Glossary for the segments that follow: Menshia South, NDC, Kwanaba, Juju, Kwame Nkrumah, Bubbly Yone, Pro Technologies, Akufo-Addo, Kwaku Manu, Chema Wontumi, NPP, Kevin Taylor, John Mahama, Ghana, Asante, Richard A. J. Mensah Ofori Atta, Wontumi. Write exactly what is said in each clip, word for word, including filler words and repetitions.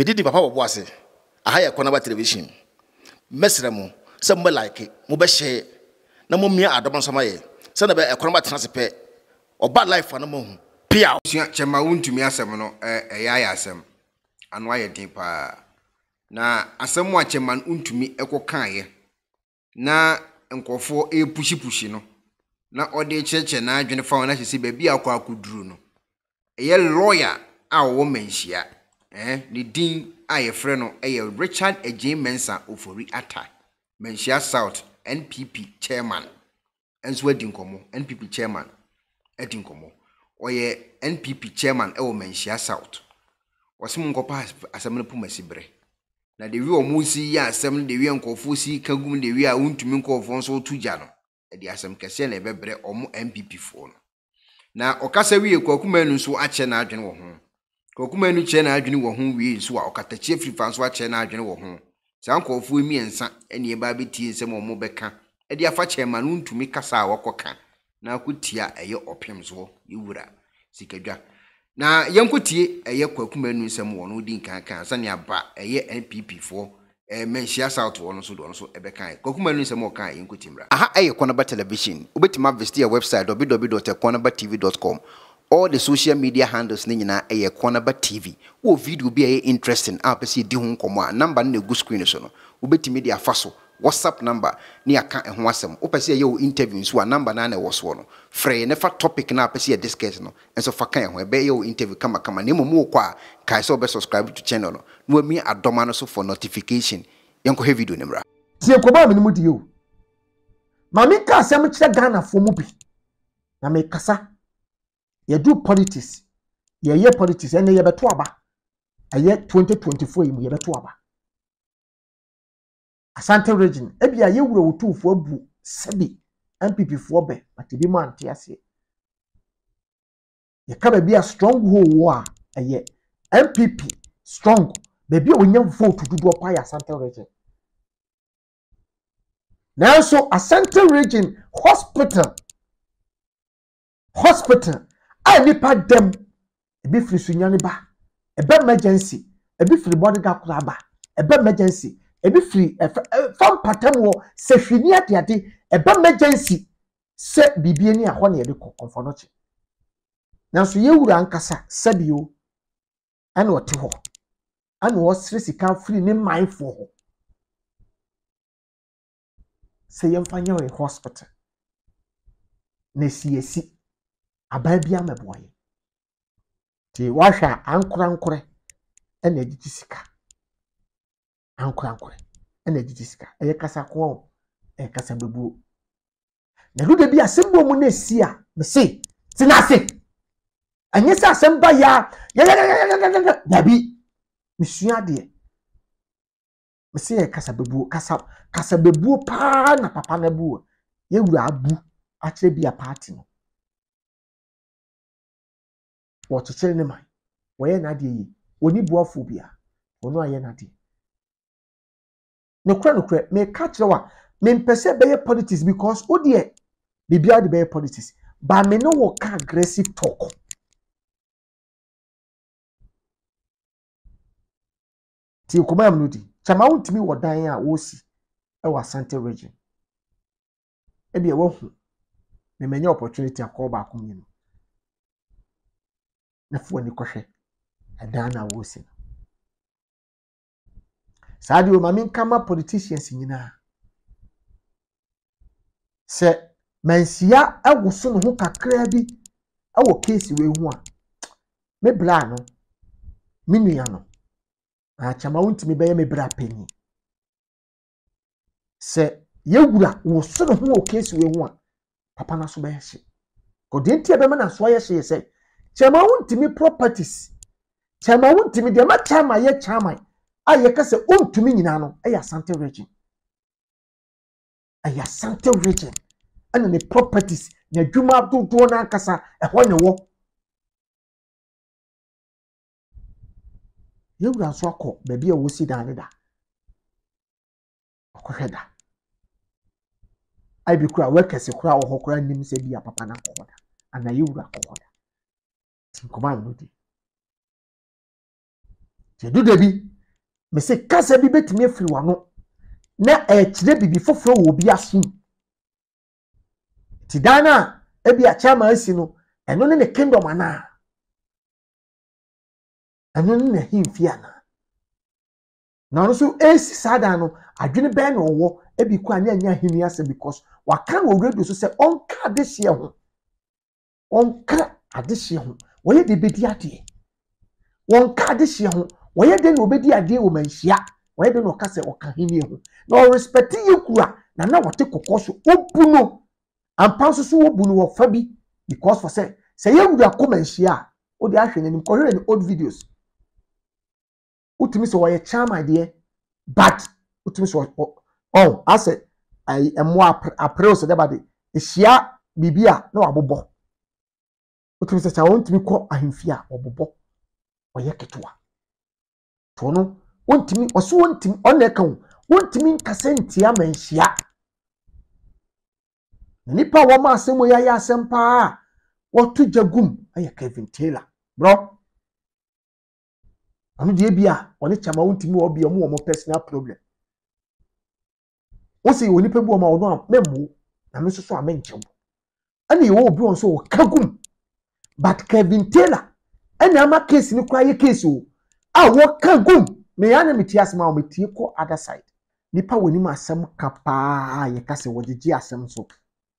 Medidi papa wabwase. Ahaya kwa naba television. Mesira mu. Se mbe like. Mube she. Na mu miya adoban samaye. Se nabe kwa naba transipe. Oba life anamu. Pia. Chema Wontumi asem no. E yaya asem. Anwa ye dipa. Na asem wa Chema Wontumi eko kanye. Na nkofo e pushi pushi no. Na ode cheche na ajunifa wana shisi bebi ya kwa kudru no. Eye lawyer a womenshia. Eh, the dean, I freno, a Richard A. J. Mensah Ofori Atta, Menshia South, N P P chairman, and Swedin Como, N P P chairman, Edin Como, or ye N P P chairman, O Menshia South. Or some copa as a mepumesibre. Now the real Musi, ya, seven, the real Kofusi, Kagum, the real wound to Munko Fonso Tujano, and the Assam Cassian Bebre or more N P P phone. Now, Okasawi, Kwaku Manu, so I channel general home. Kokumenu chena adwini wo ho wie so a okatachie frifan so a chena adwini wo ho sankofo mi ensa ene ba betie nsem omo beka e dia fa chema no ntumi kasa a wokoka na akutia eye opem so yewura sikadwa na yankotie eye Kwakumenu nsem wo no di nkankan sane aba eye N P P fo e Menshia South wo no so do no so ebeka Kwakumenu nsem wo kan yankotie mra aha eye Kwanaba television obetima visit ya website w w w dot kwanaba t v dot com. All the social media handles nina a Kwanaba T V. Wo video be interesting. Apesi di hun koma number ni go screen so no. Ubeti media faso WhatsApp number ni aka e ho asem. Opesi ye interview so number na na wo so no. Free ne fa topic na apesi ye discuss no. Enso fa kan ho be ye interview kama kama ne momo kwa kai so be subscribe to channel no. No mi adoma no so for notification. Yenko he video ni mra. Tie ko ba me ni mudi yo. Ma mi ka asem kire Ghana fo mu bi. Na me kasa you do politics. You hear politics. And you betu aba. Aye twenty twenty-four you betu aba. Asante region. Ebi aye wure otu fo bu sebi N P P fo be but bi man te ase. Ye ka be a strong ho wo a aye N P P strong. Be bi onya vote dudu opa ya Asante region. Now so Asante region hospital. Hospital I nipa dem ebi firi sunyane ba ebe emergency ebi firi bodega kura ba ebe emergency ebi firi fam patam wo se hwini ade ade ebe emergency se bibie ni ahwa na ye de konfo no che nanso ye wura ankasa sabio ana ote ho ana wo sire sika firi ni mindful ho se ye mfanya we hospital ne siesi ababia meboye ti wahwa ankora ankore ene ditisika ankora ankore ene ditisika eye kasa ko e kasa bebu na lude bi asembo mu na si a me se ti na se anye se asemba ya ya bi me sua de me se e kasa bebu kasa kasa bebu pa na papa na bu ye wura abu akire bi a party no what to tell them? Why are not ye? Only phobia. Or no, I am not. No crane, may catch our men perceive better politics because, oh dear, be beyond better politics. But may no work aggressive talk. Till come, I am nudi. Chamau to me what dying at Wosi, our Asante region. Maybe a woman may many opportunity of call back on you. Na fuwa ni koshe adana wosi saadi o mami kama politicians nyina se mansia agusu no ho kakra bi awo case we hu a me bra no me nua no a Chama Wontumi beye me bra pani se yegura wo so no ho case we hu a papa na so beye hye kodenti ebe me na so ye hye se Chama Wontumi properties. Chama Wontumi de ma chama ye chama. Aye ka se Wontumi nyina no, aye Asante region. Aye Asante region. Ana ne properties ne dwuma dodo na akasa e ho ne wo. Yewura so akọ ba bia wo si dan da. Akọ da. Ai bi kura wekese kura wo hokura nim se bia papa na akọ da. Ana yewura akọ da. Come on, Rudy. You do, Debbie. me se kase bi betime afiri wano na e kire bi bi foforo wo bi aso ti dana e bi a chama asi no eno ne kingdom ana eno ne hinfi ana na no so e si sada no adwene ben no wo e bi kwa anya anya hini ase because wa kan wo redo so se onka adehye ho onka adehye ho wo ye de bedi ade onka adehye ho wo ye de no bedi ade wo manhia wo ye de no kase oka hini ho na o respect you kura na na wote kokoso obuno ampanso so obuno wo fa bi because for say say you go come manhia o de ahwe nanim ko hwere ni old videos utimi so wo ye chama de but utimi so oh I said I am more apparel so that body is here bibia no abobo utimi so I want to call ahimfia obobo oye ketua to no wontimi oso wontimi oneka wo wontimi nkasentia manhia nipa wo ma asemo ya ya asempa wotu jagum aye Kevin Taylor bro amu die bia one chama wontimi obi omo omo personal problem o se oni pebu o ma odo am memu na me so so amenchem ana e wo obi on so o kagum but Kevin Taylor ana ma case ni kwa ye case o a wo kagum me ya na meti asema o meti ko other side nipa woni ma asem kapa ye kase wo gigi asem so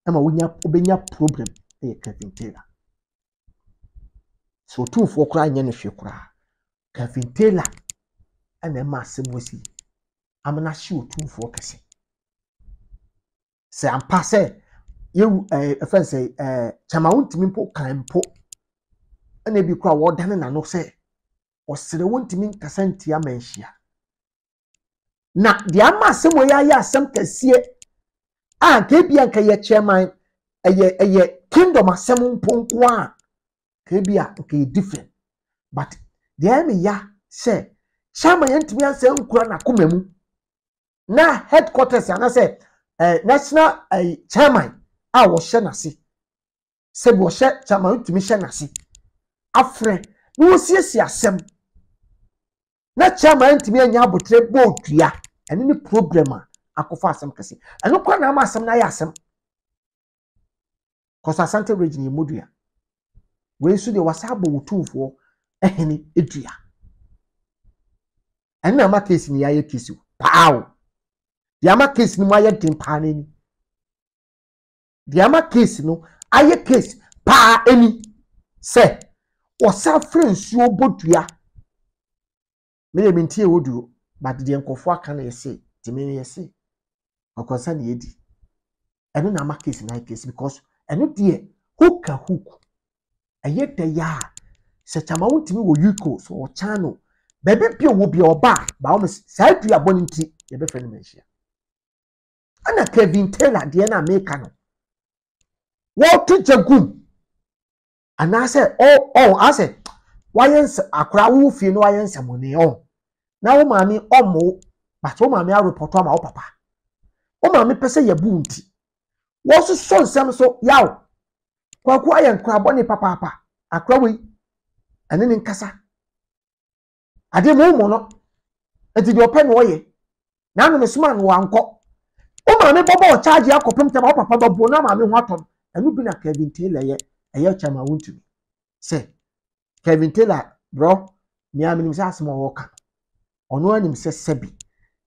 ama wonya obenya problem e Kevin Taylor so two for kra anya ne hwe kra Kevin Taylor ana ma asem wosi amna shi o two for kase se ampa se you eh efen se eh chama wontimi mpo kan mpo na bi kwa wo dane na no se osere wontimi nkasa ntia manhia na de ama se mo ya ya asem kase a ke bi anka ye chairman eye eye kingdom asem mpo nko a ke bi a ke different but de me ya se chama yentimi asem nkura na komamu na headquarters ana se Uh, national uh, chairman I was shenasi se bo she chairman to me shenasi afre no siesie asem na chairman to me anya botre bo dua ene ni problem akofa asem kase eno kwa na ma asem na ya asem kosa Asante region yimodua we su de wasabo wotufo ehene edua ene ma case ni ya ye case paawo Diama case ni mwa yedin pa neni. Diama case no aye case pa eni. Se o sa friends yo bodua. Mele mintie woduo but de enkofo aka na yesi, timeni yesi. Okonsa na yedi. Eno na ma case na case because eno de hook a hook. Aye de ya se chama wontimi wo yuko so o channel. Bebe pio wo bia oba ba o se atu aboni nti ye be fani menhia. Ana Kevin Taylor de na make no what to jagum ana say oh oh I say wayense akra wo fie no wayense mo ne on na wo maami omo but wo maami a report ama wo papa wo maami pese ye bu nti wo so so nsem so yawo Kwaku ayen kra bo ne papa papa akra we ane ne nkasa ade mo mo no eti de opa no oye na no me suma no anko o maame bobo o charge akopem tema o papa bobo na maame ho atom enu bi na Kevin Taylor ye eye chama Wontumi se Kevin Taylor bro mi amini se asmo woka ono anim se sebi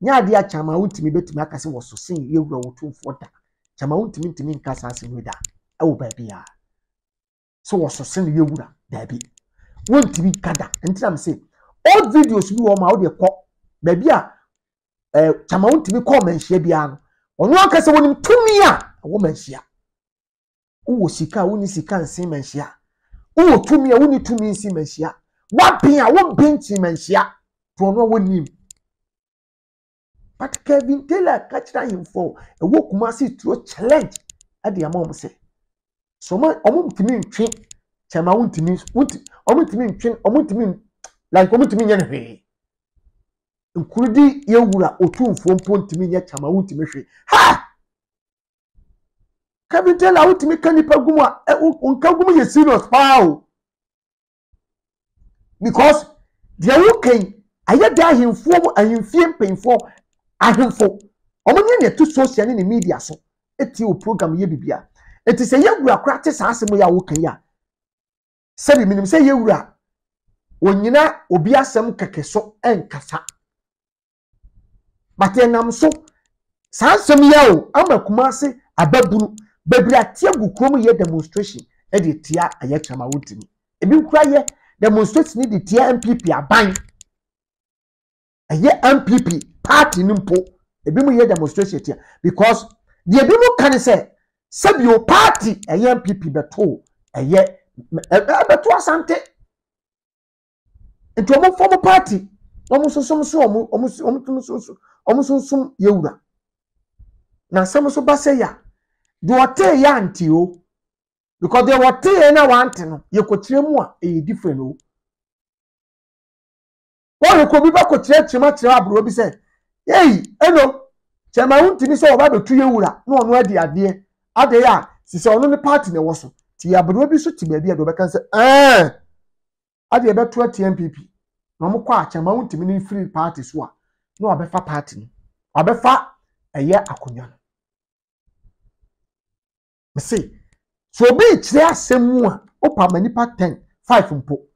nya ade a chama Wontumi betumi akase wo so sin ye wura wotumfo da chama Wontumi ntimi nkasa asem da e wo ba bia so wo so sin ye wura da bi Wontumi kada ntiram se old videos bi wo ma wo de ko ba bia eh chama Wontumi ko manhia bia no onu akase wonim tumia wo manhia wo sika wo ni sika nsin manhia wo tumia wo ni tumi nsin manhia wa bia wo benchi manhia to no wonim but Kevin Taylor catch him for e wo kuma si tro challenge ade amom se so man omom timi ntwe chama wontimi wonti omom timi ntwe omom timi like omom timi nyane hwe nkurudi yewura otumfo mpo ntimi nya chama wontimi hwe ha Kevin Taylor wontimi kanipa gumwa e onka gumu ye serious pao because the U K Aye da himfo ahimfie mpemfo ahimfo omunye ne to social ne media so eti o program ye bibia eti se ye wura kra te saa asem ya wo kan ya se bi minim se ye wura onyina obi asem keke so enkasa bate nam so saa asem ya o amakuma se ababuru bebra tie gukuom ye demonstration e de tia aye chama Wontumi ebi kura ye demonstration ni de tia N P P aban aye N P P party nimpo ebi mu ye demonstration tia because the ebi mu kan se sebio party aye N P P beto aye beto asante into mo form party omo sunsun so omo omo omo sunsun omo sunsun yewura na sam so ba se ya do ote ya anti o because they were telling na wante no ye kotire mu a e different o won ko bi ba kotire chima chira abro bi se hey eno chama Wontumi so oba betu yewura no ono ade ade ade ya si se ono ne party ne wo so ti abro bi so ti ba bi ade obekan se eh ade betu ati N P P no mo kwa chama Wontumi ni free party so a no abefa party ni abefa eye akonyo no me see so be chire asemu a opa manipa ten five mpo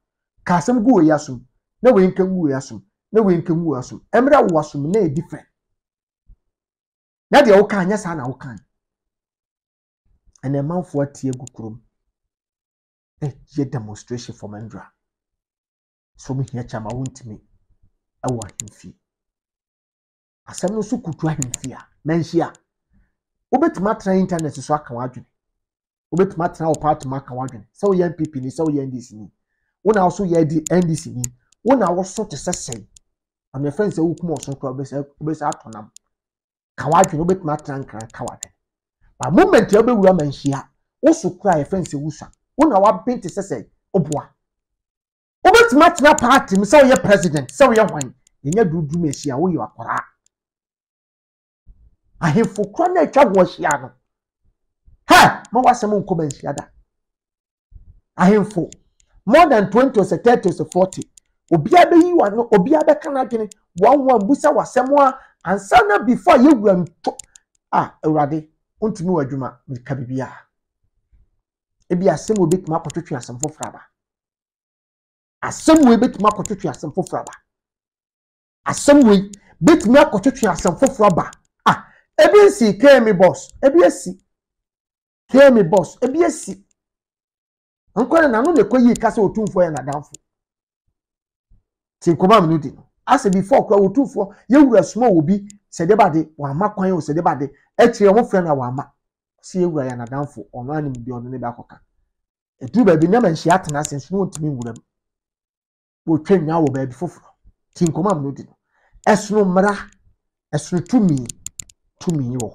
ka asem go we asum na we nkem we asum na we nkem we asum emra wo asum na e different na de wo ka anya sa na wo kan ene manfo atie gukurum eh ye demonstration for mandra so me here chama Wontumi awa himfi asem no so kutu ahimfi a menhye a obetima tra internet so aka wadwene obetima tra opatu maka wadwene se wo yan P P ni se wo yan D C ni wo na so ye di N D C ni wo na wo so te sesen am your friends say wo kuma so kwa obesa obesa atonam ka wadwene obetima tra nkra ka wadwene ba moment ye obewura manhia wo so kra your friends say wo sa wo na wa bente sesen oboa obetima tra party mi se wo ye president se wo ye hwan yenya dudu mehia wo ye akora ahefo kwa na atwa wo hia no ha mo wasem nko ban hia da ahefo more than twenty or thirty or forty obia be yi wa no obia be kana dwene wanwan busa wasem a ansa na before ye wura nto ah ewrade Wontumi wadwuma mika bibia ebi asem obetuma akotwetwe asem fofraba asem we betuma akotwetwe asem fofraba asem we betuma akotwetwe asem fofraba ebi si kemi boss ebi si kemi boss ebi si nkwana na no ne koyi kase otumfo ya na danfo ti koma minudi ase before kwa otumfo ye wura small obi se debade wa makwan o se debade e tire ho frɛ na wa ma se ye wura ya na danfo ono anim bi ono ne bakoka edu ba bi na manhia atena sensu no Wontumi wura bo twenwa wo ba bi foforo ti koma minudi esno mra esno tumi to me wo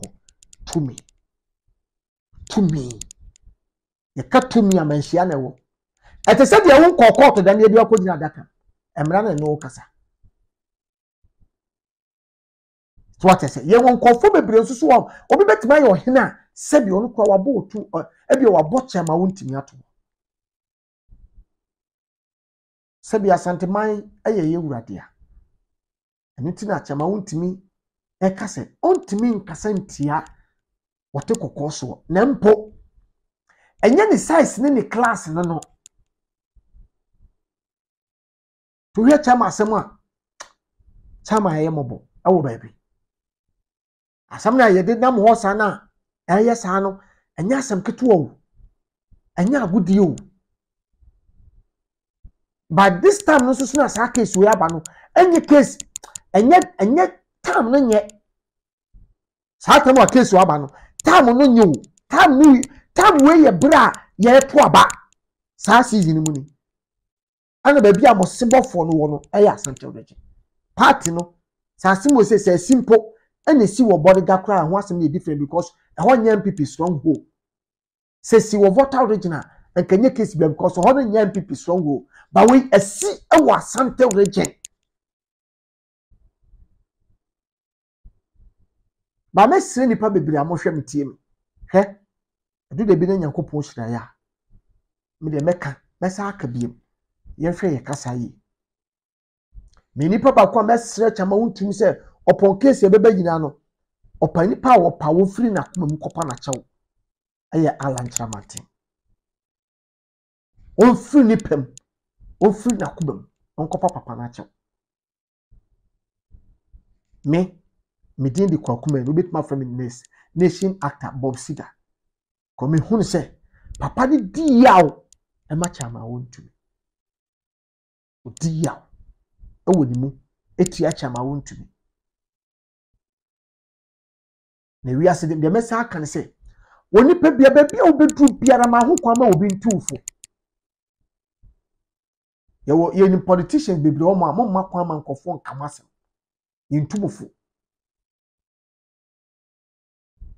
to me to me ye ka to me amanhia na wo ete se dia won kokoko to da na bi akogina daka emra na no kasa so what I say ye won kokofo bebre nsusu wo obi betima ye ohena se bi onu kwa wabo otu e bi wabo chama Wontumi ato se bi asanteman aye ye wurade a eniti na chama Wontumi eka se Wontumi nkasa ntia wote kokoso na mpo enye ni size ni ni class no no to hia chama asem a chama ye mobo awo baby asem na ye de nam ho sa na enye sa no enye asem keto o enye agudi o but this time no so so na sa case we aba no enye case enye enye tam no nye saa tam wa case wa ba no tam no nye o tam ni tam we ye bra ye to aba saa season mu ni ana ba bia mo sebofo no wo no e ya asante odeje party no saa simo se se simple ana si wo body ga kra ho asem ye different because e ho nye N P P strong ho se si wo voter original and kenye case be because ho nye N P P strong ho but we e si e wo asante odeje ba mesire nipa bebere amohwe metie me hwe edu de bi na Yakopon hira ya me de meka mesa aka biem ye hwe ye kasa yi Minipa bakwa mesre chama Wontumi se opon case ebebe nyina no opanipa wo pa wo firi na kuma mu kopa na chawo aye alantramaten on firi ni pem on firi na kuma on kopa papa na chawo me me din di Kwaku Manu no betima from next nation actor Bob Siga ko me hunu se papa ni di yawo e ma chama Wontumi o di yawo ewo ni mu etu ya chama Wontumi na wi ase de mesa aka ne se woni pe bia bia obedru biara ma ho kwa ma obentufo ye wo ye ni politician bebre o ma ma kwa ma nkofo nkamasem ye ntumofo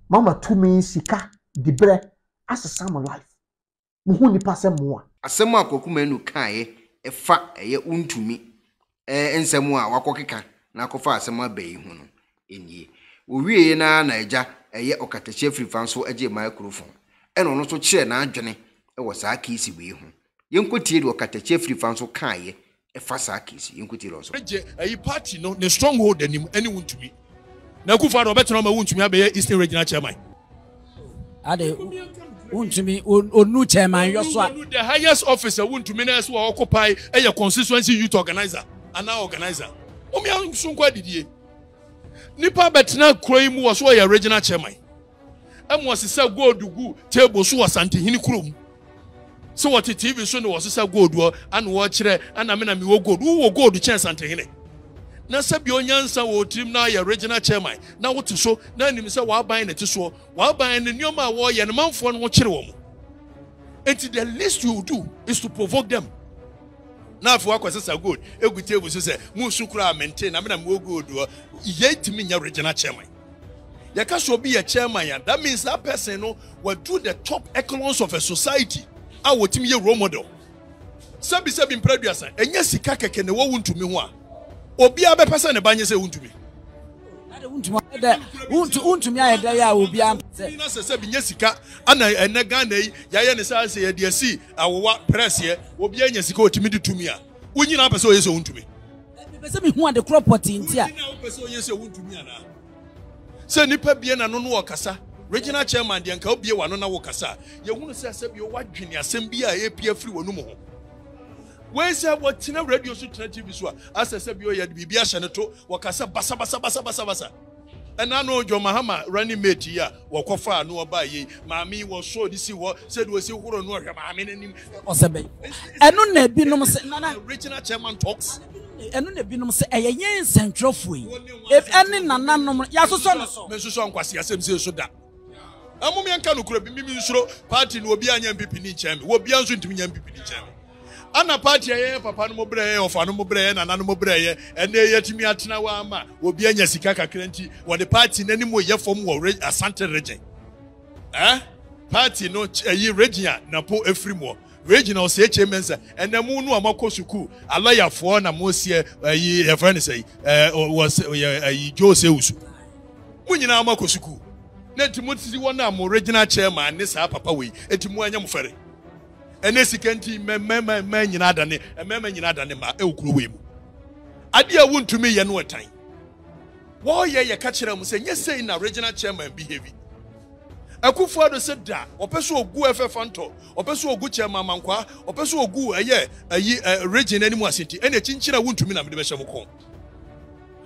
mama tumi sika dibre asesa my life mo ho ni pase mo a asem Kwaku Manu kae e fa eye Wontumi eh nsemu a wakokeka na kofa asem abai hu no enye owie na na eja eye okatache frifan so aje microphone eno no so kire na adwene e wo saa kisi we hu yenkotie de okatache frifan so kaaye e fa saa kisi yenkotie lo so eje ayi party no ne stronghold anim ani Wontumi na kufa no betena ma Wontumi abeye Eastern Regional Chairman ade Wontumi onu chairman yo so the highest officer Wontumi na so occupy eye constituency youth organizer and now organizer omi ansun kwa didie nipa betina kroyi mu waso ya regional chairman am wasisa godugu table so wasante hini krom so what tv so no wasisa godu an wo kire ana me na me wo godu wo godu chen sante hini na sabi onyansa wo trim na ya regional chairman na wo so na nim se wa ban na ti so wa ban ne nyoma wo ye ne manfo no wo kire wo enti the least you do is to provoke them. Now for work as a good, a good table says, Musukra maintain, I mean, I'm good. Yet, me, your regional chairman. There can so be a chairman, and that means that person will do the top echelons of a society. I will tell you a role model. Sabi Sabi previous, and yes, he can wound to me one. Or be a person, a banya say, wound to me. I don't want to me, I will be a Sabi Yessica, and I and Nagane, Yayan say, dear, see, our press here will be a Yessico to me to me. Would you not pursue his own to me? Something want the crop what in here. Send Nipa Biana no Wakasa, regional chairman, the uncle Biana Wakasa. You want to say your white junior, Sembia, A P F, free or no more. Where's what Tina radio should try to be so? As I said, you had Bibia Senator, Wakasa, Basa, Basa, Basa, Basa, Basa. And I know John Mahama running mate here, Wakofa, no by Mammy was so this was said was you who don't know him. I mean, I don't have been no original chairman talks. I don't have been a yen central free. If any Nanan Yasso, Messu Sanquasi, as him says that. Amumian Kanukra, Bimisro, party will be an M P P chamber, will be answering to me M P P chamber. Ana party aye papa no mobre of ano mobre na nanu mobre ene yetimi atena wa ama obi anya sika kakrenti wo the party nani mo ye form wo Asante region eh party no ayi region na po efrimo regional se chemensa ene mu nu amakosuku alayafo na mo se ayi e friend say eh was ayi Jose Usu munyina amakosuku na timotisi wona am regional chairman ne sa papa we etimu anya mo fere and this can't men in Adani, a member in Adani, my Okruim. I dear wound to me, and what time? Why, ye catch them saying, yes, saying a regional chairman behavior. Akufo-Addo said that, or Pesso Gu Fanto, or Pesso Gu Chairman Manqua, or Pesso Gu a year, a year, a region anymore city, and a chinchilla wound to me, I'm the best of all.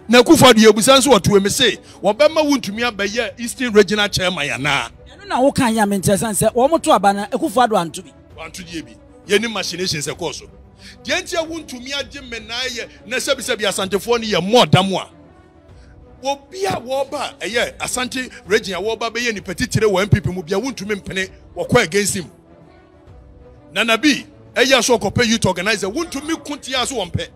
Now, Akufo-Addo was answered to him say, or Bama wound to me up by year, Eastern Regional Chairman. I don't know what kind of interest, or more to Abana, Akufo-Addo and to me. Antu diebi ye ni machinations e ko so de entia Wontumi age menaye na sebi sebi asantefo ne ye modamo a obi a wo ba eye Asante region a wo ba be ye ni petitire wo M P P mu bia Wontumi mpene wo ko against him na nabi eye so ko pe youth organizer Wontumi kunti aso wo mpe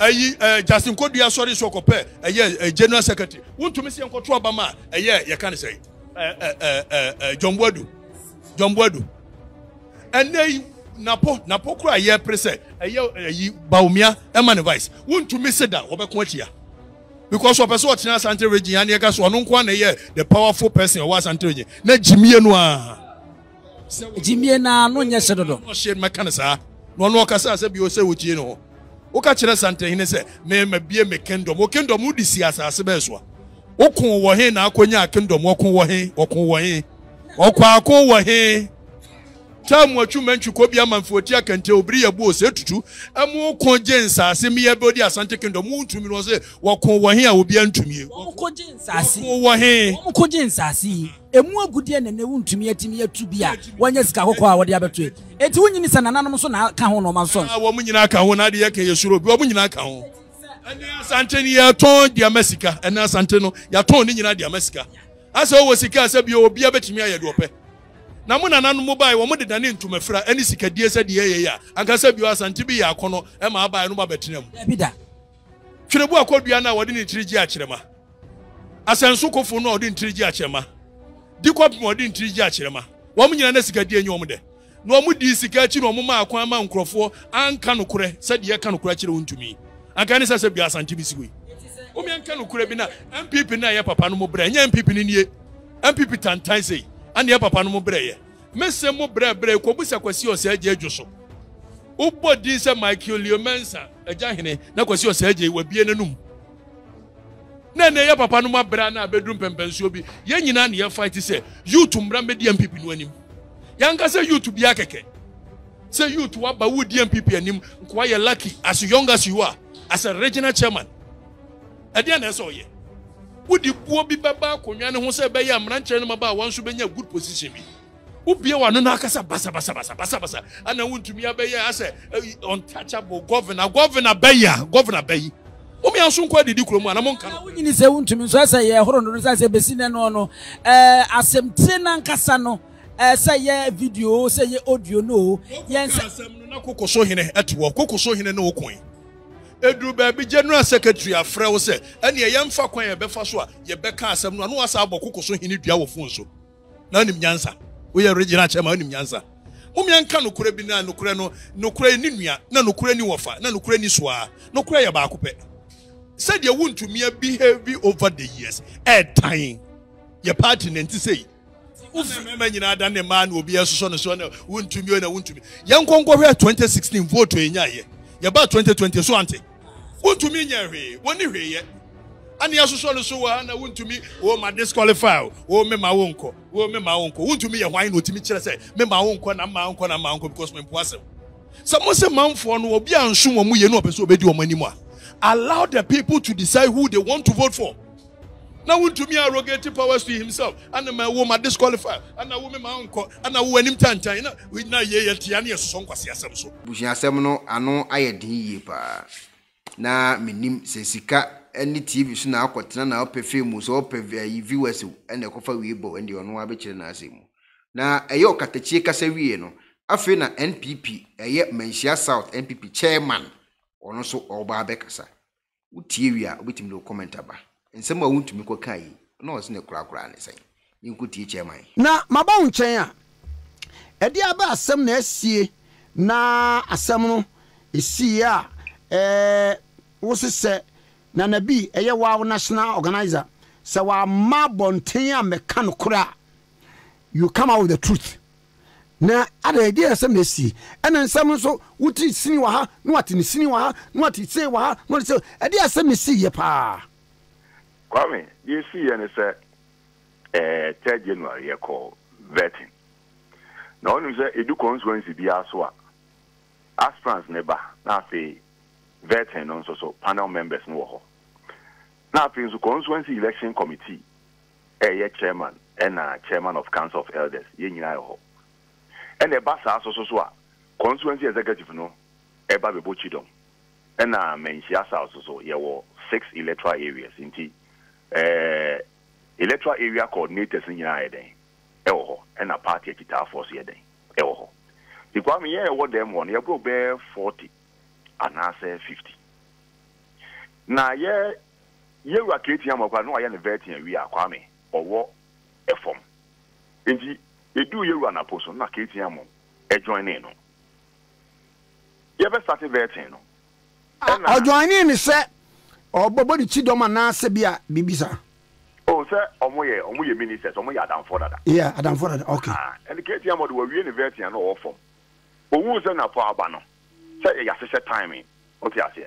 ayi Justin Kodua sorry so ko pe eye general secretary Wontumi se enko tro bama eye ye kan say eh eh eh John Boadu John Boadu and they napo napo kura ye prese ye baumia emane vice Wontumi sit down obekwotia because of person otina Asante region and yeka so onu kwa na ye the powerful person of Asante region na jimie no a jimie na no nye sedodo no she meka na sa no no kasa se bi o se wotie no Oka chere sante hine se me me bie me kingdom. O kingdom u disi asase beswa. O kun wo he na akonya kingdom o kun wo he, o kun wo he. O kwa kun wo he. Tamu atwu manchu ko bia manfotia kante obiri ya bu ose tutu. Amu kun je nsase me ye bodi asante kingdom u ntumi no se wo kun wo he a obi antumi e. O kun je nsase. O wo he. O kun je nsase. Emu agudie nene wu ntumi atimi atu bia wanya sika kokwa wo de abeto. Eti wunyini sana nananom so na ka ho no ma so. Ah wo munyina ka ho na de yake yesuro bi wo munyina ka ho. Ene asante ni yaton de amasika. Ene asante no yaton ni nyina de amasika. Asa wo sika asa bi obi abetimi ayedo ope. Na mu nananom bai wo mu de dane ntumafra ene sika die se de yeye ya. Anka sa bi asante bi ya kono e ma bai no ba betenam. Bi da. Twirebu akodua na wo de ne tiriji a kirema. Asenso kofo no wo de tiriji a kirema. Dikop mo de tiriji a kirema. Wo mu nyina na sika die nyom de. No mu di sika chi no mu ma akwan ma nkrofo anka no kure se de yeka no kure chire wontumi anka ne sase bia sante bi sigwe o mi anka no kure bi na N P P na ye papa no mo bre nya N P P ni nie N P P tantan sei an ye papa no mo bre ye messe mo bre bre ko busa kwasi o se aje adwoso o bodi se Michael Leomansa aja hene na kwasi o se aje wa bie nanum na ne ye papa no mo bra na bedrum pempensuo bi ye nyina na ye fight se you to mbra media N P P no anim Yanka say you to be akeke. Say you to what would D M P P and him quite lucky as young as you are, as a regional chairman. At the end, I saw you. Would you poor be baba, Konyan, who said by a man channel about one should be in a good position? Would be one on Akasa Basa Basa Basa Basa Basa, and I want to be a bayer as a untouchable governor, Governor Bayer, Governor Bay. Omi asun kwa didi kromo anamon kan. Wo nyini se wontumi so asa ye horo no say besine no no. Eh asemtre na nkasa no. Eh say ye video say ye audio no yen asem no na kokoso hene eto kokoso hene na okon edru ba bi general secretary afra wo say ene ye mfa kwan ye befa so a ye beka asem no na wasa abọ kokoso hene dua wo fon so na nim nyansa wo ye regional chairman nim nyansa wo mi anka no kure bi na no kure no no kure ni nua na no kure ni wofa na no kure ni soa no kure ye ba akopɛ said ye wontumi behave over the years e time ye party nti say Remember, you know, that the man will be a son of son, wound to me and wound to me. Young Congo twenty sixteen vote to a year. You're about twenty twenty, so auntie. Wound to me, one year. And the also son of so, and I wound to me, oh, my disqualifier, oh, me my uncle, oh, me my uncle, wound to me a wine with me, say, me my uncle, and my uncle, and my uncle, because my poison. Someone say, Mount Fon will be on soon when we know, so be do anymore. Allow the people to decide who they want to vote for. Now, would to me arrogate powers to himself, and my woman disqualified, and a woman my uncle, and a woman Tantina, with na ye Tiania song was Yasamso. Bushia Semino, I know I had yepa. Na minim Sesica, any T V soon now, Quatana, or perfumes, or pervia viewers, and the coffee weebo, and your no habit and asimo. Now, a yoke at the Chica Serieno, a fina N P P, a yet Mensia South N P P chairman, or no so or Barbecasa. Utiria with him no comment about. And someone won't make a kai. No, it's no crack round. You could teach him. Now, my bone chair. A dear bass, some nessie. Na a salmon is see ya. Eh, what's it say? Nana B, a wow national organizer. So our ma bontea mecano cra. You come out with the truth. Now, other idea some nessie. And then someone so would it sinuaha, not in sinuaha, not it say waha, not it say. A dear some nessie, ye pa. Kwame, you see, and it's a third January call vetting. Now, you say it do consequences be as well. Aspirants never, not a vetting, also so panel members no. Now, things the consequence election committee, a chairman and a chairman of council of elders, yin ho. And the bus also so consequence executive no, a baby bochidom, and a men's also so ye war six electoral areas in tea. Uh, electoral area coordinators in United, Elho, and a party at the force here. Elho. The Kwame, yeah, what them one, you go bear forty and answer fifty. Now, yeah, you are creating a mobile, no, I am a veteran, we are Kwame, or what a form. Indeed, you do you run a person, not creating a mobile, a join in. You ever started veteran? I'll join in, is that. Oh, but what did she do? Man, Sebia, Bibisa. Oh, sir, Omoye, Omoye ministers, Omoye Adam Forada. Yeah, Adam Forada, okay. And the K T M would be university and all form. But who's in a power banner? Say, yes, it's a timing. What I say?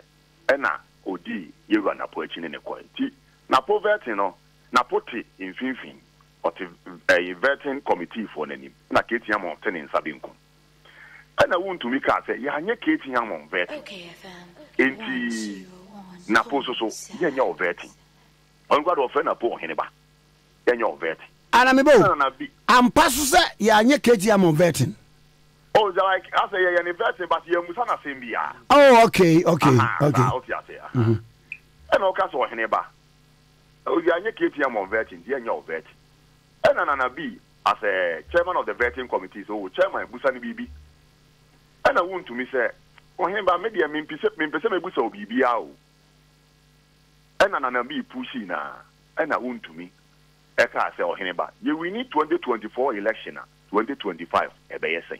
Ena odi yego na po echine ne kwenti. Na po vetin no, na po ti infinfin or ti vetin committee for nani. Na keti yamo teni nsabinku. Ena Wontumi ka say ya anye keti yamo vetin. Okay, F M. Enti na po so so ya nya o vetin. Onwa do fe na po heneba. Ya nya o vetin. Ana me bo. Am paso se ya anye keti yamo vetin. Oh, they're like I say, you're an investor, but you're Musana Simbia. Oh, okay, okay, okay. And Okas or Heneba. Oh, you're a K T M on vetting, you're your vet. And Anana B, as a chairman of the vetting committee, so chairman Busani B B. And I want to miss it. Oh, him by maybe I mean, Pesame Buso B B O. And Anana B pushing, and I want to me. Eka say, or Heneba. You will need twenty twenty-four election, twenty twenty-five, a B S A.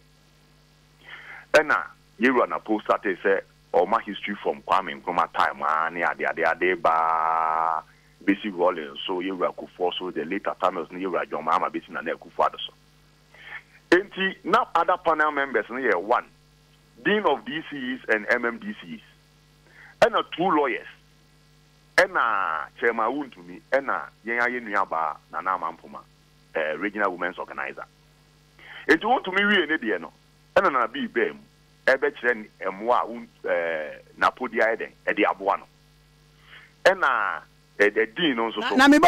Ena you run a post that say or my history from Kwame Nkrumah time and the the the ba basic rolling so you were Akufo so the later time was you were your mama basic na Akufo-Addo so enti now other panel members here one dean of D Cs and M M D Cs ena two lawyers ena chairman Wontumi ena yenye nuyaba na na Mampuma eh regional women's organizer enti Wontumi we ene de no na bi bem ebe kire emu a na podi aiden e de aboa no e na e de din no so so na me bo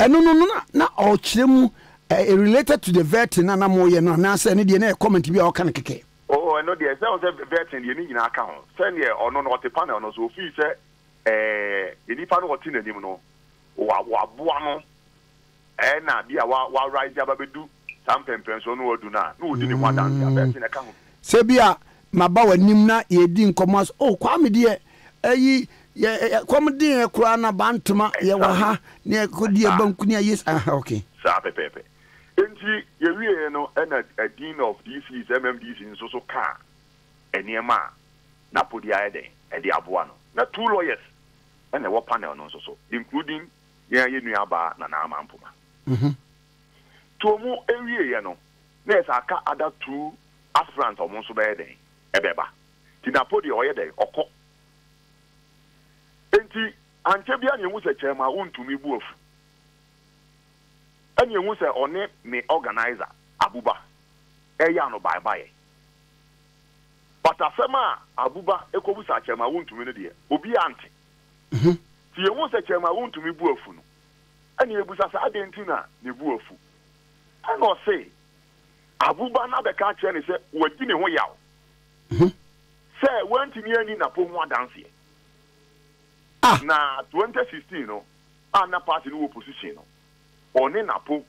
enu no no na o kire mu related to the vetting na na mo ye no na say ne de na comment bi o kan keke oh eno de say o say vetting de ni nyina aka ho say ne ono no te panel no so ofi say eh eni pa no otin anim no wa wa aboa no e na bi a wa rise aba be do Sebia, my bow and Nimna, ye din commas. Oh, Kwame dear, ye come dear, Krana Bantama, Yawaha, near good dear Bunkunia, yes, okay. Sape Pepe. And you really know, and a dean of D Cs, M M D Cs in Soso car, and near ma, Napodiade, and the Abuano. Not two lawyers, and a war panel on Soso, including Yayaba, Nana Mampuma. Tomu every year, no. There's a car other two aspirants or Monsobede, Ebeba. Tinapodi or Ede or Cock. Enti, and Tebian was a chairman, Wontumi Wolf. And you was a or name me organizer, Abuba, Eyano by by. But a summer, Abuba, Ekobusa chairman, Wontumi, dear, Obi Auntie. You was a chairman, Wontumi Wolf. And you was a Dentina, the Wolf. I not say, Abuba na be catch and say, "We didn't know you." Say, when to me na po mo dance here. Ah, na twenty sixteen no, ah na party no opposition no. Oni na po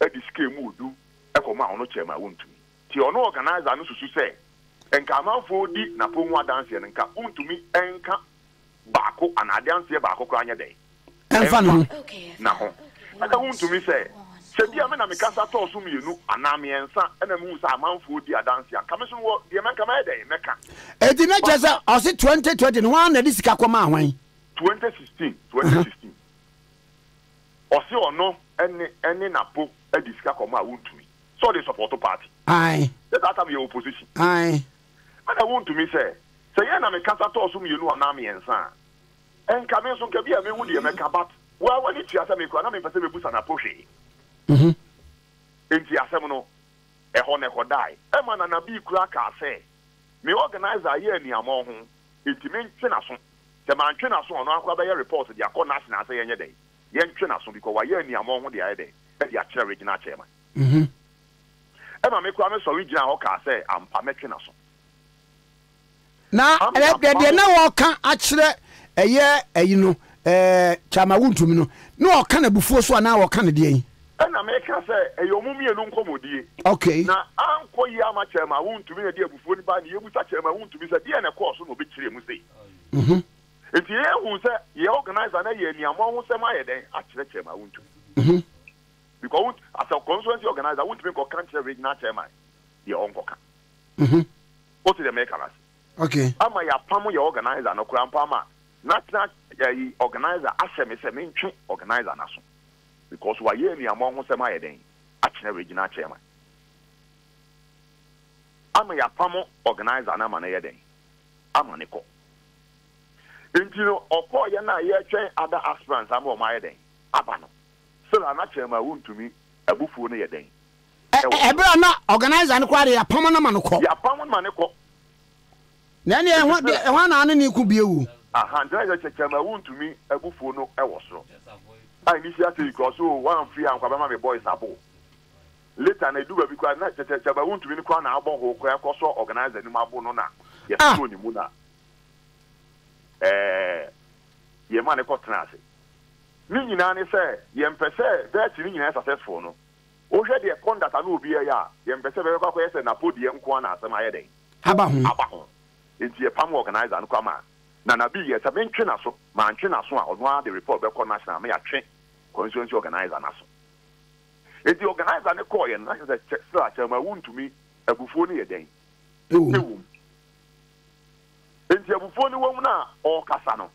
e diske mu odu e ko ma ono chairman Wontumi. Ti ono organizer no susu say, enka manfo di na po mo dance here nka Wontumi enka baako ana dance here baako ko anya dey. Enfa no. Na ho. Aka Wontumi say Sedia me na me kasa to so me nu anam yensa na me usa amanfo di adanse an kame so wo de me kama dey me ka e di na jesa o se twenty twenty one na di sika koma ahwan twenty sixteen twenty sixteen o se ono ene ene na po e di sika koma Wontumi so they support the party ai that am your opposition ai and I want to me say say na me kasa to so me nu anam yensa en kame so ke bia me hu de me ka bat wa wa ni tiasa me ko na me pese me busa na po hwe. Mhm. Enti asemono e ho na ko dai. E ma na na bi kura ka se. Me organizer here ni amon ho. Enti me ntwe na so. Te ma ntwe na so ono akwa ba ye report dia ko national say yenye dey. Ye ntwe na so because wa ye ni amon ho dia ye dey. E dia chair regional chairman. Mhm. E ma me kura me so regional ho ka se ampa me twe na so. Na e de de na wo ka a kire eye eyi no eh Chama Wontumi no. Na o ka na bufuo so na wo ka na de yin. And America say, "Your mummy and uncle Modi." Okay. Now, Uncle Yama Chema won't to be a dear before the band. You would touch Chema won't to be a dear, and of course, no big tree must say. If you who say you organize an year, you are more than my day. Actually, Chema won't to. Because as a constituency organizer, I won't make a country regional chairman. Your uncle can. What did America say? Okay. I'm a Pamo organizer, no grandpama. Not that organizer, I say, Mister Main Tree organizer, national. Because why you ni among us am I then? Actually, regional chairman. I'm a Yapamo organizer, and I'm an air day. I'm an echo. Intino Oko Yana Yachen other aspirants are more my day. Abano. So I'm not sure my Wontumi, a buffooner your day. Ebrana organize and acquire a permanent manuko. Ya permanent manuko. Then you want one and you could be you. A hundred as a chairman Wontumi, a buffooner, a wasro. I initiated because one free and Kabama boys are both. Later, I do because not to tell about Wontumi Kwan Albon who can also organize the Mabonona. Yes, Tony Muna. Eh, your money cost nothing. Ninani say, Yem Pese, that's in your successful. No, oh, shed your conduct and will be a yard. Yem Pese, and I put the Mkwana as my heading. Habahum, Habahum. It's your palm organizer and Kwama. Nana B. as a main trainer, so man trainer, so on the report, the national mayor train, constituency organizer. It's the organizer and the coin, and that's a check slash and my wound to me a buffooning a day. Nti abufoni wo na o kasa no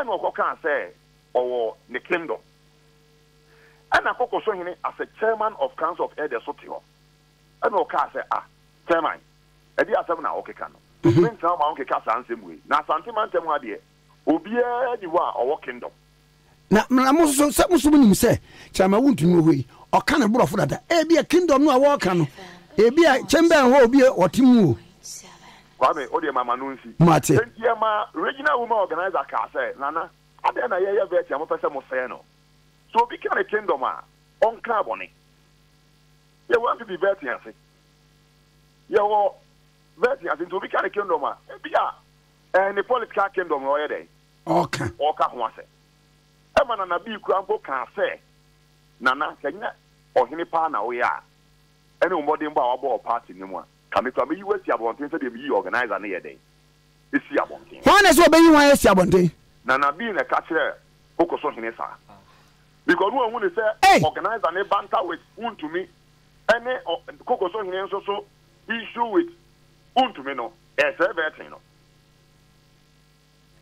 ene okoka say owo ne kingdom ene akokoso hini as a chairman of council of elders otio ene oka say ah chairman e di asem na okeka no nti na ma okeka sansem we na santiman tem wa de obi e di wa owo kingdom na na muso se muso bunim se chairman Wontumi hoyi o ka ne borofo dada e bi kingdom no a wo ka no e bi chamber ho obi otimu Kwame, Ode Mama Nunsi. Mate. Yama regional woman organizer car say, Nana, I then I hear that I'm a person must say no. So we can attend them on carbon. You want to be betting, I say. You are betting, I think, so we can attend them. And the political kingdom already. Okay. Oka Hwase. Eman and Abi Krambo can say, Nana, Kenya, or Hinipana, we are. And no more than our party anymore. Kami kwame yiwe si abonte se de bi organizer na ye den. E si abonte. One is obeyi wan e si abonte. Na na bi na ka kire okoso hene sa. Because we won say organizer na banter with Wontumi any kokoso hene so so issue with Wontumi no. E se betin no.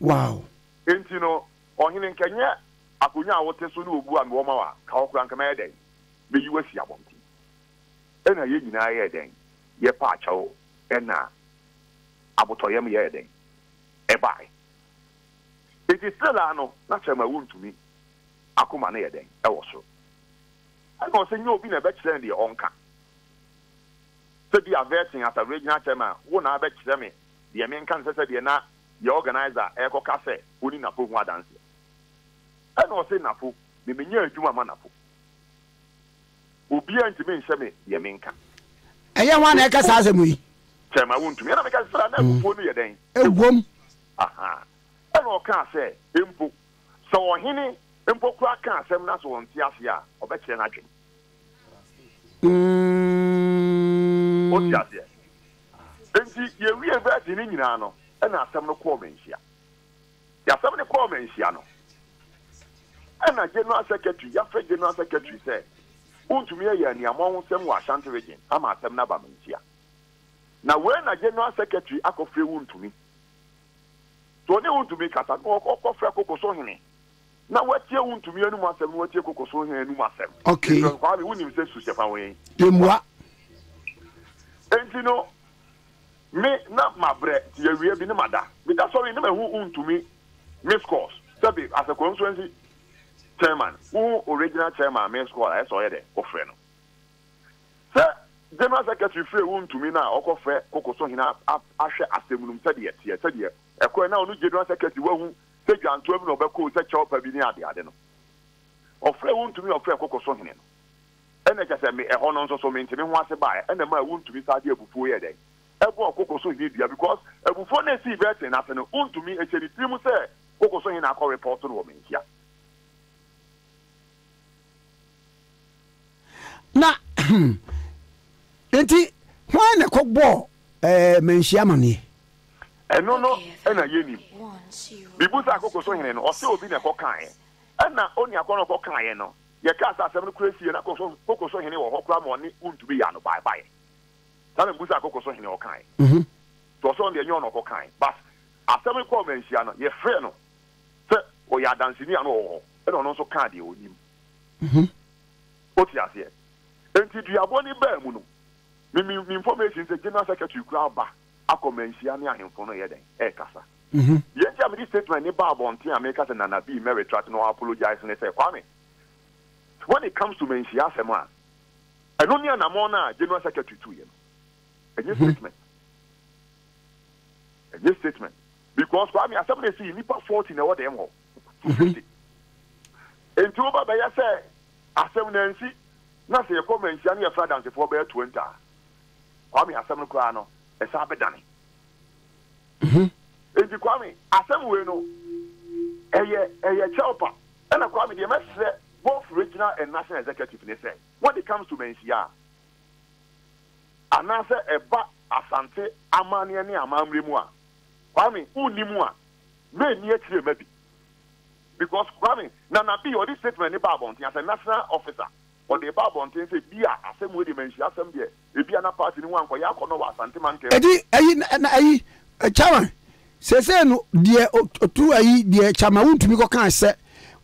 Wow. Enti no ohene nkanya akonya awote so na ogu ame woma wa ka okran kama ye den. Be yiwe si abonte. E na ye nyina ye den. Ye pacho ena abotoyem ye den e bai it is still ano na chama Wontumi akoma na ye den e wo so I go say nyo bi na be kire de onka so di averting as a regional chairman wo na be kire me de me nka nse se de na ye organizer e ko ka se oni na po hu adanse I no say na po me me nya adwuma ma na po obi antimi nse me ye me nka eya wan e ka saase mu yi chama Wontumi na me ka sra na bufu no ye den egwom aha e no ka se empo so ohini empo kwa ka asem na so wonti ase a obekire na dwen mm wonti ase enti ye wi e ba di ni nyina no e na asem no kwa menhia ya asem ne kwa menhia no e na general secretary ya fe general secretary say Wontumi ya ni amon sem wa Ashanti region ama asem na bamantia na we na general secretary akofre Wontumi to ne Wontumi kata ko okofre kokoso hene na watie Wontumi anu asem watie kokoso hene anu asem okay so kwa bi Wontumi se susefa we demwa entino me na mabre ti ewie bi ne mada bi da sorry ne me hu Wontumi miss course sabi as a constituency chairman who original chairman main school I saw there ofre no se general secretary free Wontumi na okofre kokoso hina ahwe asemulum sade yetie sade e ko na onu general secretary wahu se dwanto bi no obeko se chawpa bi ni ade ade no ofre Wontumi ofre kokoso hina no ene kase me e hono nso so me ntimi ho ase bae ene ma Wontumi sade abufuo ye den ebo kokoso hina dia because abufuo na si betin na se no Wontumi e cheri timu se kokoso hina akọ report no o me ntia na enti why na kokbo eh menhia mane eno no e na yeni bibusa kokoso hene no o se obi na kokan e na oni akono kokan ye no ye ka asasem no kurasi na kokoso kokoso hene wo hokra mo ne Wontumi ya no bye bye ta me bibusa kokoso hene o kan mhm to so on de nyon kokan but asem ko menhia no ye free no se o ya dansini ano o e no no so kan de onim mhm o ti asie enti du aboni ba mu no mi mi information say general secretary kura ba akomensia ne ahemfo no ye den e kasa Yes, I mean, statement about Bonti America and Nanabi Mary try to no apologize and say, Kwame. When it comes to me, she asked him, I don't need an amona, General Secretary to him. And this statement. And this statement. Because Kwame, as somebody see, Nipa forty in the water, fifty. And two over by yourself, I said, Nothing a comment, Yanni, a father, and the four bear to enter. Kwame, as some crano, a sabedani. If you Kwame, as some will know, a chopper, and a Kwame, the message, both regional and national executive, they say, when it comes to Mencia, another a bat, Asante, Amaniani, Amamrimua, Kwame, Unimua, may near to maybe. Because Kwame, Nanabi, or this statement about as a national officer. Or the Bible and say, Bia, I send with the mention of some year. If you are not passing one for Yakono, Santiman, Eddie, a chairman says, dear, two, I, dear chairman, won't be cancer,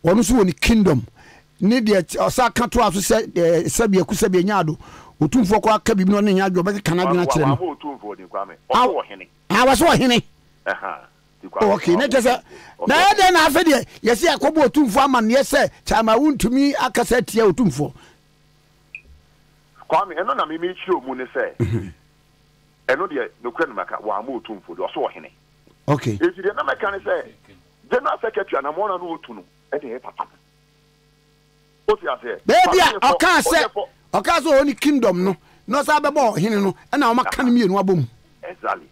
one who in the kingdom. Nidia, or Sakatu, Sabia Kusabianado, who two for Cabino and Yago, but can I be not two for the Kwame? I was what Henny. Aha. Okay, na kesa na ade na afede yesi akobo otumfo amane yesi chama Wontumi akasa tie otumfo Kwame eno na mimi chiro mu ne se eno de nokwen maka wa ama otumfo de oso ohene. Okay, if you dey na maka ne se General Secretary na mo na no otu no e dey papa oti ase baby okan se okan so oni kingdom no no sa bebo ohene no e na o maka ne mienu abom exactly.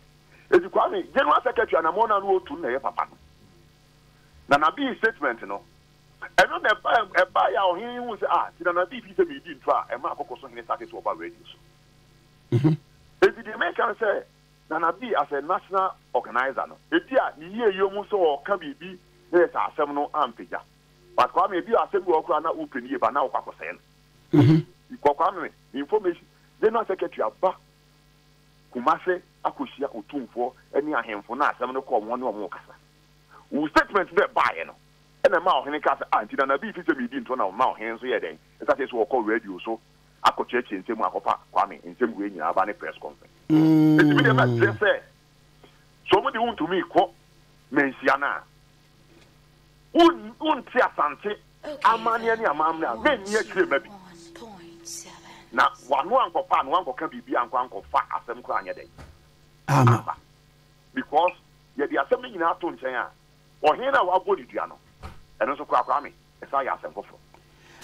If you call me General Secretary and I'm on a road to Naya Papa. Nanabi statement, you know. And on a buyer or he was asked, Nanabi is a medium trial and Marco Cosson is talking about radios. If the American say, Nanabi as a national organizer, if you are near your Musso or can be, there's a seminal ampia. But Kwame, if you are several Grana open here, but now Papa said, you call Kwame information, General Secretary Abba Kumase. Akushia utumfo eni ahemfo na asem no ko won no mo kasa wo statement be buy no ena ma ohene kasa anti na na bi fise mi di nto na ma ohen so ye den esa se so ko radio so akoche che ntem akopa Kwame ntem we nyina ba ne press conference enti bi dem address eh so mo di Wontumi ko mensia na un un ti asante amane ni amamle a me ni akire ma bi na wanu ankopa na wankoka bibi anko anko fa asem ko anya den. Amen. Because yeah, the assembly in our town, China, or here now, our body, Diano, and also Kwame, as I ask them for.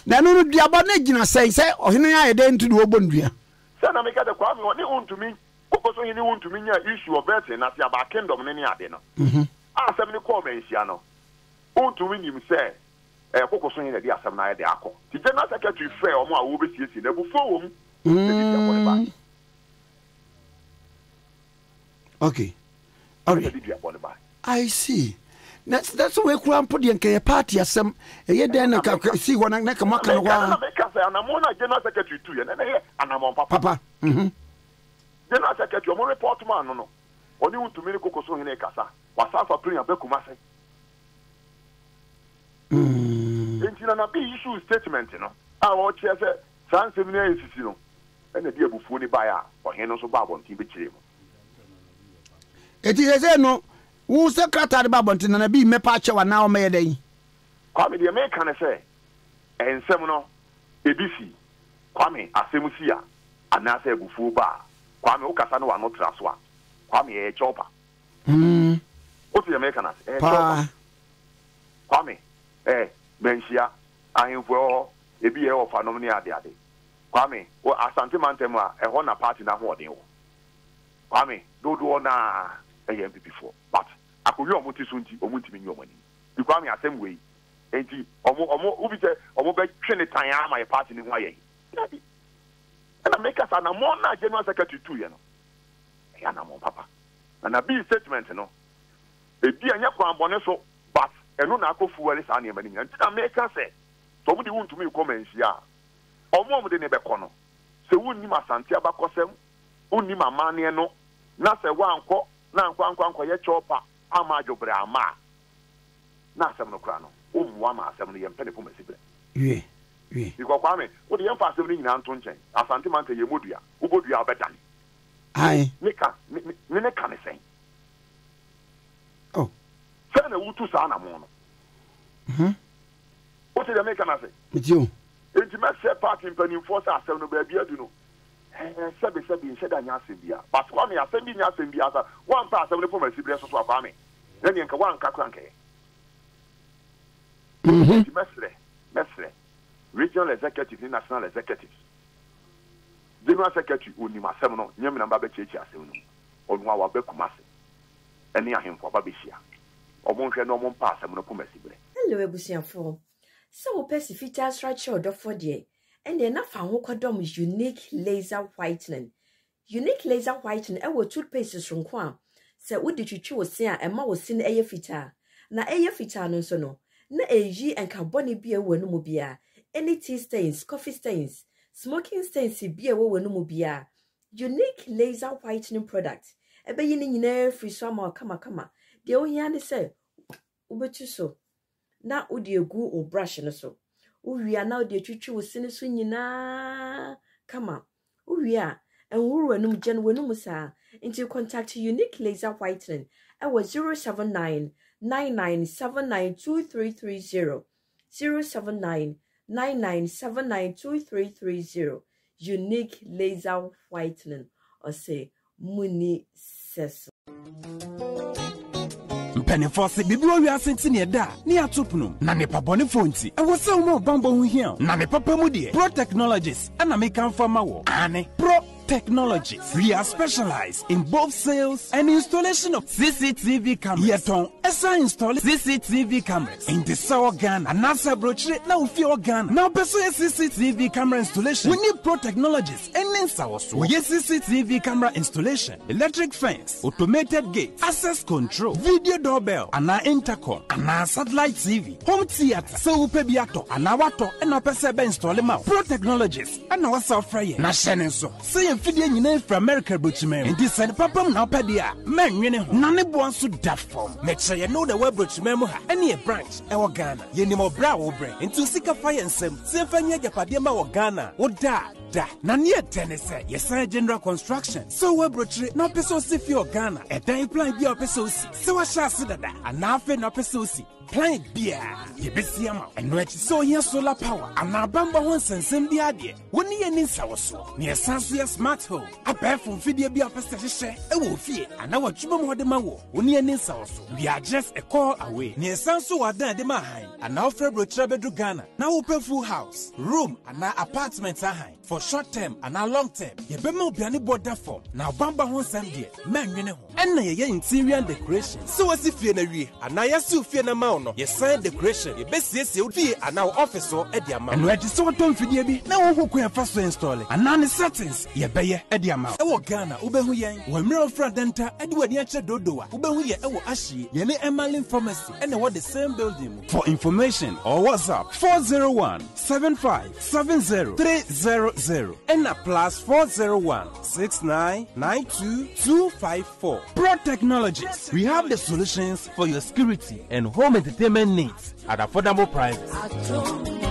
Then, no, the Abanegina says, or here I then to do a bondia. Send a make out of Kwame, or they want to me, because when you want to me, your issue of betting at the back end of many Adeno. Ask them to call me, Siano. Want to win him, say, a focus on the Asamai de Ako. The General Secretary fair or more overseas in the Buffon. Okay. All right. I see. That's that's where Kwan put the party as some yeah then see one and make a mock and one General Secretary too, and I'm Papa. Mm-hmm. General Secretary, I'm a report man, no no. Only want to make a cocoa so in a casa. What's up for playing a Bekumase? Hmm. And you know, be issue statement, you know. I want to say, San Seminary is, you know, and the dear Buffoni buyer or Henos of Babon T B J. It is a no. Who's the cat at Babonton and a bee me patch our now made a Kwame the American say, and Seminole, A B C, Kwame, Asemusia, and Nasa Bufuba, Kwame Okasano, and not Raswa, Kwame a chopper. Hm. What's the American as? Kwame, eh, Bensia, I am for a B. O. Phenomena the other. Kwame, or Asantimantema, a honor party in a hoarding. Kwame, do do na. before, but I could your multi-sunti or multi your money. You call me the same way, and or more or more Ubita or more Trinity. I am a party in Y A. And I make us an amona General Secretary too, you know. And I'm on Papa. And I be statement, you know. A dear Yakwan Bonesso, but a no Nako Fuelis anime, and did I make us say, somebody want to make comments, yeah. Or more than a becono. So, wouldn't my Santiago Cosem, only my money, no, not a one call. Now, Quan Quanquia Chopper, Amajo Brahma. Now, seven o'clock, um, one mass, seventy and penny for Miss Sibley. Ye, ye, you got me. What the emphasis of the Anton Chain, as Antimante Yemudia, who would be our better? Aye, Nika, Minecane saying. Oh, na wutu saa na mo no mhm what dey make na say mitio enti me say party mpanin force asem no ba bia du no eh sabe sabe in sheda nya asem bia but kwa me asem bi nya asem bia sa one pass asem le for masibre so so afa me na ni nka wan ka kwanke mhm mesre mesre regional executive ni national executive general secretary oni masem no nyem na ba ba chechi asem no onwa wa ba kumase eni ahemfo ba be hia obonhwe no mom pass asem no for masibre hello ebusianfo so pesi features right show do for there and then na fa is unique laser whitening unique laser whitening e wo toothpaste sonko a se wodi twitwe wo sin a e ma wo sin eye fitaa na eye fitaa no so no na eji enka boni bia wo no bia any tea stains coffee stains smoking stains bia wo no bia unique laser whitening product e be yin nyina free so ma kama kama de wo hia ne se obetu so na odi egu o brush no so uwia na odi twitwe wo sin so nyina kama uwia enwuru anum gen wenum sa into contact unique laser whitening I was zero seven nine nine nine seven nine two three three zero zero seven nine nine nine seven nine two three three zero unique laser whitening or say muni seso Penifasi bibiwa wia senti ni eda ni atupnum na ne pabone fonti e wose umo bambo hu hia na ne papa mu de Pro Technologies ana make am fama wo ane Pro Technologies. We are specialized in both sales and installation of C C T V cameras. Yeton esa install C C T V cameras in the South Ghana and NASA brochure now fear Ghana. Now pursue C C T V camera installation. We need Pro Technologies and in South. We need C C T V camera installation, electric fence, automated gate, access control, video doorbell, and our intercom, and our satellite T V, home theater. So we pay biato and our water and our persebe install them out. Pro Technologies and our software. Na shenen so. Feeding in from America, but and this and Papa now Padia, man, you know, none wants to that form. Make sure you know the web brooch memo, any branch, our Ghana, you know, brow brain, and to seek a fire and some Stephania Padema or Ghana, or da, da, Nania Tennessee, yes, general construction. So web brooch, no peso if you're Ghana, and then plan your peso, so I shall sit that, and now for no peso. Plant beer, you be see am and we so here solar power and our bamba one sensem the idea. When you need sour so near Sansuya smart home, a pair from Fidia be a pesticide, a woofie, and our chubum or the mawo. When you need sour so, we are just a call away near Sansu or Dan de Mahain and our February Trebedru Ghana. Now open full house, room and our apartments are high for short term and our long term. You be more be any border form. Now bamba one sendia, man, you know, and your interior decoration. So as if you're a and I ask you fear the mouth. You sign decoration, you best see you be an officer at the amount. And where the sort of Fidiabi, now who can first install it. And none settings, you be at the amount. Our Ghana, Ubehuyan, Wemiro Fradenta, Edward Yacha Dodoa, Ubehuya, our Ashi, Yene Emmalin Pharmacy, and what the same building. For information or WhatsApp four zero one seven five seven zero three zero zero and a plus four zero one six nine nine two two five four. Pro Technologies, we have the solutions for your security and home entertainment needs at affordable prices.